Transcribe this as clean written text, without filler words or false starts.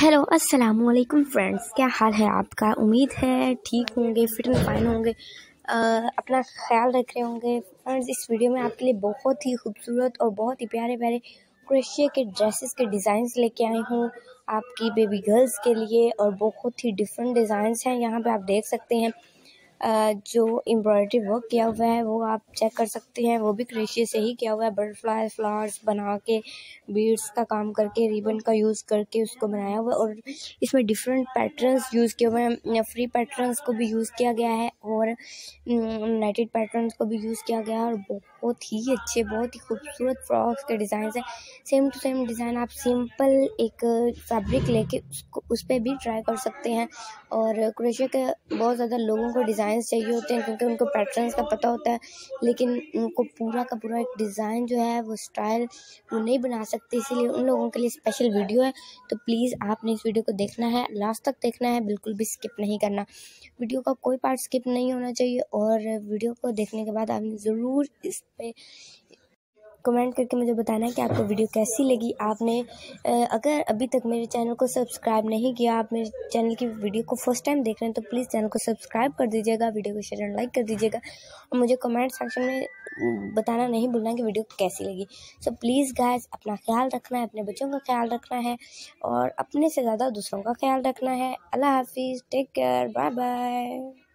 Hello अस्सलामुअलैकुम friends, क्या हाल है आपका। उम्मीद है ठीक होंगे, फिट एंड फाइन होंगे, अपना ख्याल रख रहे होंगे। फ्रेंड्स, इस वीडियो में आपके लिए बहुत ही खूबसूरत और बहुत ही प्यारे प्यारे क्रोशिया के ड्रेसेस के डिज़ाइंस लेके आई हूँ आपकी बेबी गर्ल्स के लिए। और बहुत ही डिफरेंट डिज़ाइंस हैं, यहाँ पर आप देख सकते हैं। जो एम्ब्रॉयडरी वर्क किया हुआ है वो आप चेक कर सकते हैं, वो भी क्रोशिया से ही किया हुआ है। बटरफ्लाई फ्लावर्स बना के, बीड्स का काम करके, रिबन का यूज़ करके उसको बनाया हुआ है। और इसमें डिफरेंट पैटर्न्स यूज़ किए हुए हैं, फ्री पैटर्न्स को भी यूज़ किया गया है और नेटेड पैटर्न्स को भी यूज़ किया गया है। और बहुत ही अच्छे, बहुत ही खूबसूरत फ्रॉक्स के डिज़ाइन हैं। सेम टू सेम डिज़ाइन आप सिंपल एक फैब्रिक लेके उसको उस पर भी ट्राई कर सकते हैं। और क्रोशिया के बहुत ज़्यादा लोगों को डिज़ाइंस चाहिए होते हैं क्योंकि उनको पैटर्न्स का पता होता है, लेकिन उनको पूरा का पूरा एक डिज़ाइन जो है वो स्टाइल वो नहीं बना सकते। इसीलिए उन लोगों के लिए स्पेशल वीडियो है, तो प्लीज़ आपने इस वीडियो को देखना है, लास्ट तक देखना है, बिल्कुल भी स्किप नहीं करना। वीडियो का कोई पार्ट स्किप नहीं होना चाहिए। और वीडियो को देखने के बाद आपने ज़रूर इस पे कमेंट करके मुझे बताना है कि आपको वीडियो कैसी लगी। आपने अगर अभी तक मेरे चैनल को सब्सक्राइब नहीं किया, आप मेरे चैनल की वीडियो को फर्स्ट टाइम देख रहे हैं, तो प्लीज़ चैनल को सब्सक्राइब कर दीजिएगा, वीडियो को शेयर एंड लाइक कर दीजिएगा। और मुझे कमेंट सेक्शन में बताना नहीं भूलना कि वीडियो कैसी लगी। सो प्लीज़ गाइस, अपना ख्याल रखना है, अपने बच्चों का ख्याल रखना है और अपने से ज़्यादा दूसरों का ख्याल रखना है। अल्लाह हाफिज़, टेक केयर, बाय बाय।